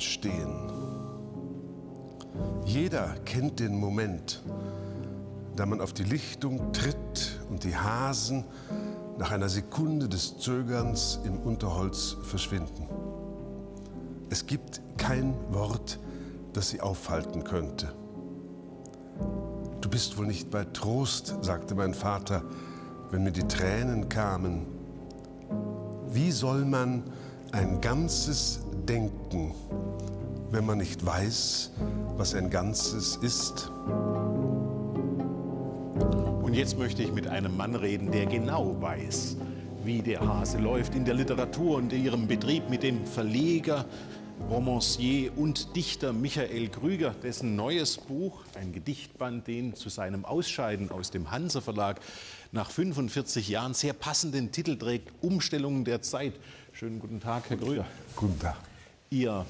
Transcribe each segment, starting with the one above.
entstehen. Jeder kennt den Moment, da man auf die Lichtung tritt und die Hasen nach einer Sekunde des Zögerns im Unterholz verschwinden. Es gibt kein Wort, das sie aufhalten könnte. Du bist wohl nicht bei Trost, sagte mein Vater, wenn mir die Tränen kamen. Wie soll man ein Ganzes denken, wenn man nicht weiß, was ein Ganzes ist? Und jetzt möchte ich mit einem Mann reden, der genau weiß, wie der Hase läuft in der Literatur und in ihrem Betrieb, mit dem Verleger, Romancier und Dichter Michael Krüger, dessen neues Buch, ein Gedichtband, den zu seinem Ausscheiden aus dem Hanser Verlag nach 45 Jahren sehr passenden Titel trägt, Umstellung der Zeit. Schönen guten Tag, Herr Krüger. Guten Tag. Ihr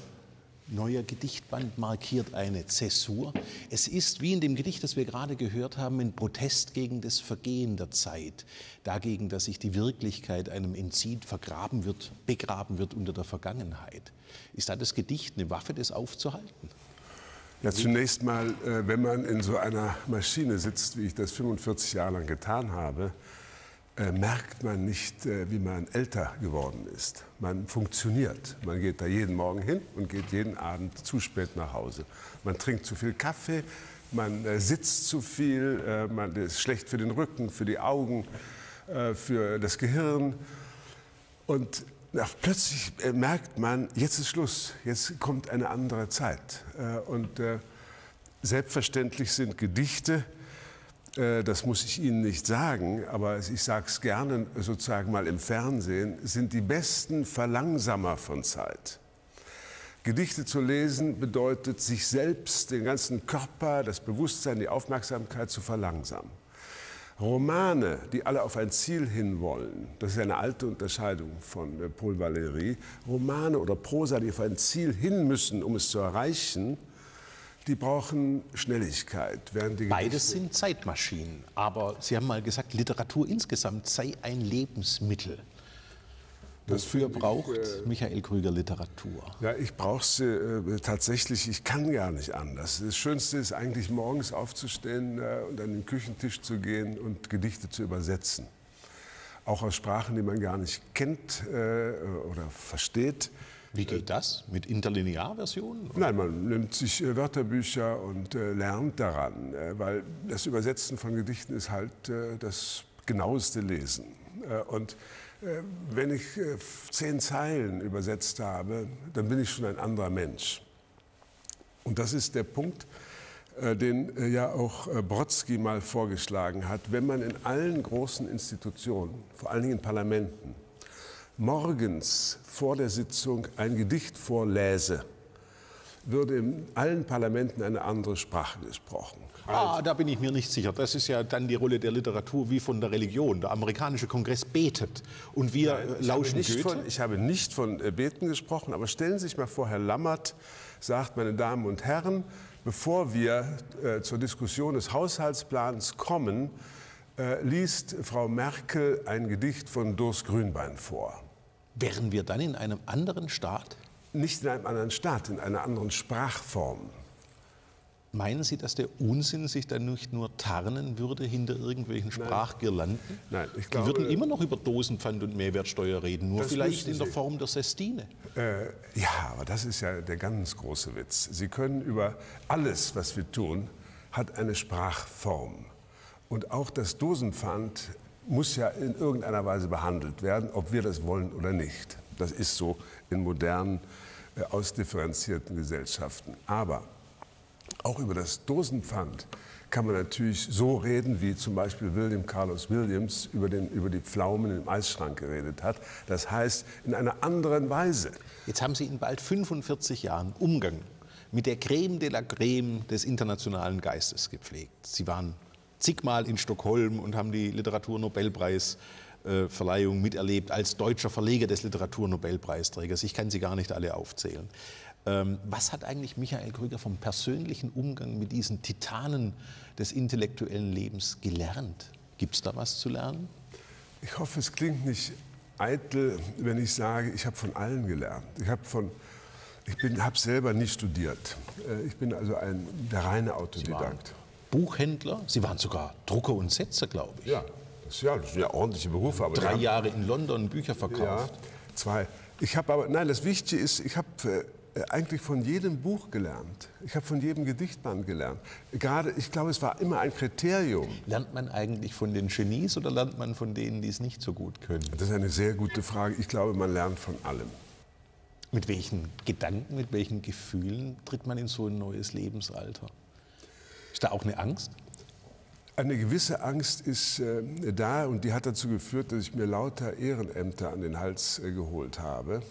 neuer Gedichtband markiert eine Zäsur. Es ist, wie in dem Gedicht, das wir gerade gehört haben, ein Protest gegen das Vergehen der Zeit. Dagegen, dass sich die Wirklichkeit einem entzieht, vergraben wird, begraben wird unter der Vergangenheit. Ist da das Gedicht eine Waffe, das aufzuhalten? Ja, zunächst mal, wenn man in so einer Maschine sitzt, wie ich das 45 Jahre lang getan habe, merkt man nicht, wie man älter geworden ist. Man funktioniert. Man geht da jeden Morgen hin und geht jeden Abend zu spät nach Hause. Man trinkt zu viel Kaffee, man sitzt zu viel, man ist schlecht für den Rücken, für die Augen, für das Gehirn. Und plötzlich merkt man, jetzt ist Schluss, jetzt kommt eine andere Zeit. Und selbstverständlich sind Gedichte, das muss ich Ihnen nicht sagen, aber ich sage es gerne sozusagen mal im Fernsehen, sind die besten Verlangsamer von Zeit. Gedichte zu lesen bedeutet, sich selbst, den ganzen Körper, das Bewusstsein, die Aufmerksamkeit zu verlangsamen. Romane, die alle auf ein Ziel hinwollen, das ist eine alte Unterscheidung von Paul Valéry, Romane oder Prosa, die auf ein Ziel hin müssen, um es zu erreichen, die brauchen Schnelligkeit. Beides sind Zeitmaschinen, aber Sie haben mal gesagt, Literatur insgesamt sei ein Lebensmittel. Wofür braucht Michael Krüger Literatur? Ja, ich brauche sie tatsächlich, ich kann gar nicht anders. Das Schönste ist eigentlich, morgens aufzustehen und an den Küchentisch zu gehen und Gedichte zu übersetzen. Auch aus Sprachen, die man gar nicht kennt oder versteht. Wie geht das? Mit Interlinearversionen? Nein, man nimmt sich Wörterbücher und lernt daran, weil das Übersetzen von Gedichten ist halt das genaueste Lesen. Und wenn ich 10 Zeilen übersetzt habe, dann bin ich schon ein anderer Mensch. Und das ist der Punkt, den ja auch Brodsky mal vorgeschlagen hat. Wenn man in allen großen Institutionen, vor allen Dingen in Parlamenten, morgens vor der Sitzung ein Gedicht vorläse, würde in allen Parlamenten eine andere Sprache gesprochen. Da bin ich mir nicht sicher. Das ist ja dann die Rolle der Literatur wie von der Religion. Der amerikanische Kongress betet und wir lauschen Goethe. Ich habe nicht von Beten gesprochen, aber stellen Sie sich mal vor, Herr Lammert sagt, meine Damen und Herren, bevor wir zur Diskussion des Haushaltsplans kommen, liest Frau Merkel ein Gedicht von Durs Grünbein vor. Wären wir dann in einem anderen Staat? Nicht in einem anderen Staat, in einer anderen Sprachform. Meinen Sie, dass der Unsinn sich dann nicht nur tarnen würde hinter irgendwelchen Sprachgirlanden? Nein, ich glaube, die würden immer noch über Dosenpfand und Mehrwertsteuer reden, nur vielleicht in der Form der Sestine. Ja, aber das ist ja der ganz große Witz. Sie können über alles, was wir tun, hat eine Sprachform. Und auch das Dosenpfand muss ja in irgendeiner Weise behandelt werden, ob wir das wollen oder nicht. Das ist so in modernen, ausdifferenzierten Gesellschaften. Aber auch über das Dosenpfand kann man natürlich so reden, wie zum Beispiel William Carlos Williams über die Pflaumen im Eisschrank geredet hat. Das heißt, in einer anderen Weise. Jetzt haben Sie in bald 45 Jahren Umgang mit der Creme de la Creme des internationalen Geistes gepflegt. Sie waren zigmal in Stockholm und haben die Literaturnobelpreisverleihung miterlebt als deutscher Verleger des Literaturnobelpreisträgers. Ich kann sie gar nicht alle aufzählen. Was hat eigentlich Michael Krüger vom persönlichen Umgang mit diesen Titanen des intellektuellen Lebens gelernt? Gibt es da was zu lernen? Ich hoffe, es klingt nicht eitel, wenn ich sage, ich habe von allen gelernt. Ich habe von Ich habe selber nicht studiert. Ich bin also der reine Autodidakt. Buchhändler, Sie waren sogar Drucker und Setzer, glaube ich. Ja, das sind ja ordentliche Berufe. Aber 3 Jahre in London Bücher verkauft. Ja, 2. Ich habe aber, nein, das Wichtige ist, ich habe eigentlich von jedem Buch gelernt. Ich habe von jedem Gedichtband gelernt. Gerade, ich glaube, es war immer ein Kriterium. Lernt man eigentlich von den Genies oder lernt man von denen, die es nicht so gut können? Das ist eine sehr gute Frage. Ich glaube, man lernt von allem. Mit welchen Gedanken, mit welchen Gefühlen tritt man in so ein neues Lebensalter? Ist da auch eine Angst? Eine gewisse Angst ist da, und die hat dazu geführt, dass ich mir lauter Ehrenämter an den Hals geholt habe.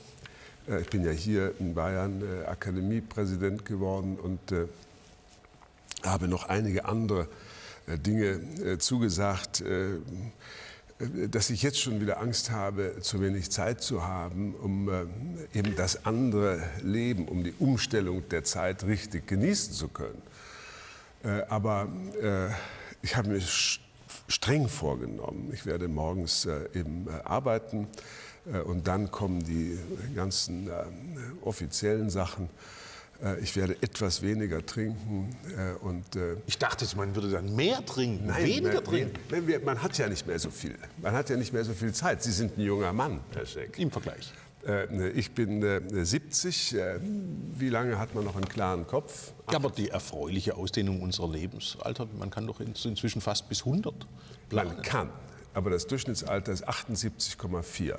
Ich bin ja hier in Bayern Akademiepräsident geworden und habe noch einige andere Dinge zugesagt, dass ich jetzt schon wieder Angst habe, zu wenig Zeit zu haben, um eben das andere Leben, um die Umstellung der Zeit richtig genießen zu können. Aber ich habe mir streng vorgenommen, ich werde morgens eben arbeiten und dann kommen die ganzen offiziellen Sachen. Ich werde etwas weniger trinken. Ich dachte, man würde dann mehr trinken, nein, weniger trinken. Man hat ja nicht mehr so viel. Man hat ja nicht mehr so viel Zeit. Sie sind ein junger Mann, Herr Scheck. Im Vergleich. Ich bin 70. Wie lange hat man noch einen klaren Kopf? Ja, aber die erfreuliche Ausdehnung unserer Lebensalter, man kann doch inzwischen fast bis 100 planen. Man kann, aber das Durchschnittsalter ist 78,4.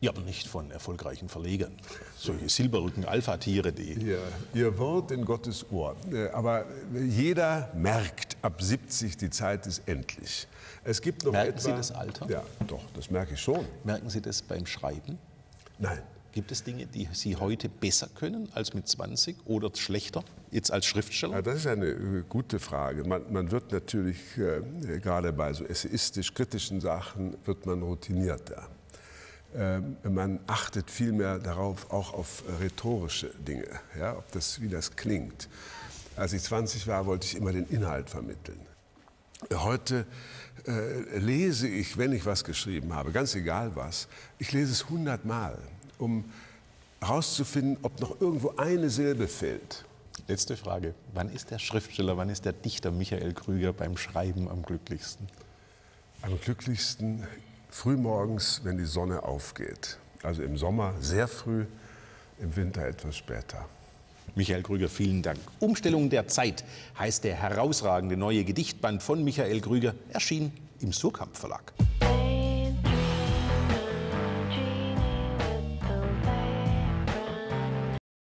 Ja, aber nicht von erfolgreichen Verlegern. Solche Silberrücken-Alpha-Tiere, die... Ja, ihr Wort in Gottes Ohr. Aber jeder merkt ab 70, die Zeit ist endlich. Es gibt noch etwa... Merken Sie das Alter? Ja, doch, das merke ich schon. Merken Sie das beim Schreiben? Nein. Gibt es Dinge, die Sie heute besser können als mit 20 oder schlechter, jetzt als Schriftsteller? Ja, das ist eine gute Frage. Man wird natürlich, gerade bei so essayistisch-kritischen Sachen, wird man routinierter. Man achtet viel mehr darauf, auch auf rhetorische Dinge, ja, ob das, wie das klingt. Als ich 20 war, wollte ich immer den Inhalt vermitteln. Heute lese ich, wenn ich was geschrieben habe, ganz egal was, ich lese es 100 Mal, um herauszufinden, ob noch irgendwo eine Silbe fehlt. Letzte Frage. Wann ist der Schriftsteller, wann ist der Dichter Michael Krüger beim Schreiben am glücklichsten? Am glücklichsten... frühmorgens, wenn die Sonne aufgeht. Also im Sommer sehr früh, im Winter etwas später. Michael Krüger, vielen Dank. Umstellung der Zeit heißt der herausragende neue Gedichtband von Michael Krüger, erschien im Suhrkamp Verlag.